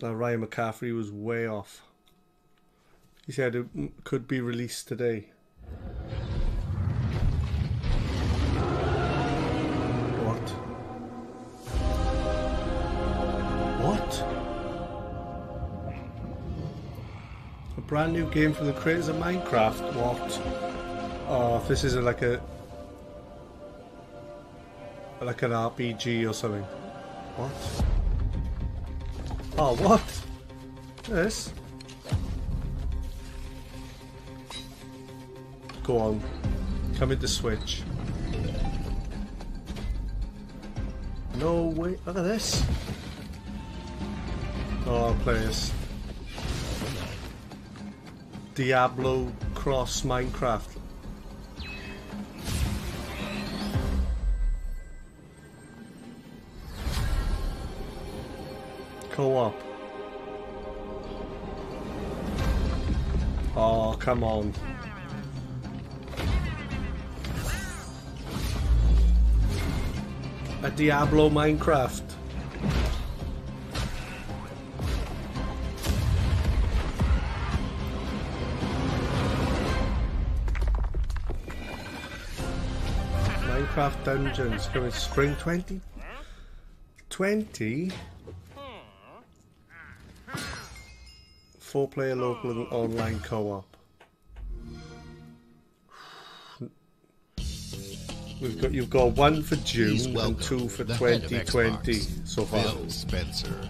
that Ryan McCaffrey was way off. He said it could be released today. What? A brand new game from the creators of Minecraft? What? Oh, if this isn't like a... like an RPG or something. What? Oh, what? This? Go on. Come into Switch. No way. Look at this. Oh, I'll play this. Diablo cross Minecraft. Co-op. Oh, come on. A Diablo Minecraft. Minecraft Dungeons coming spring 2020. 4-player local and online co-op. We've got, you've got one for June and two for 2020 so far. Bill Spencer.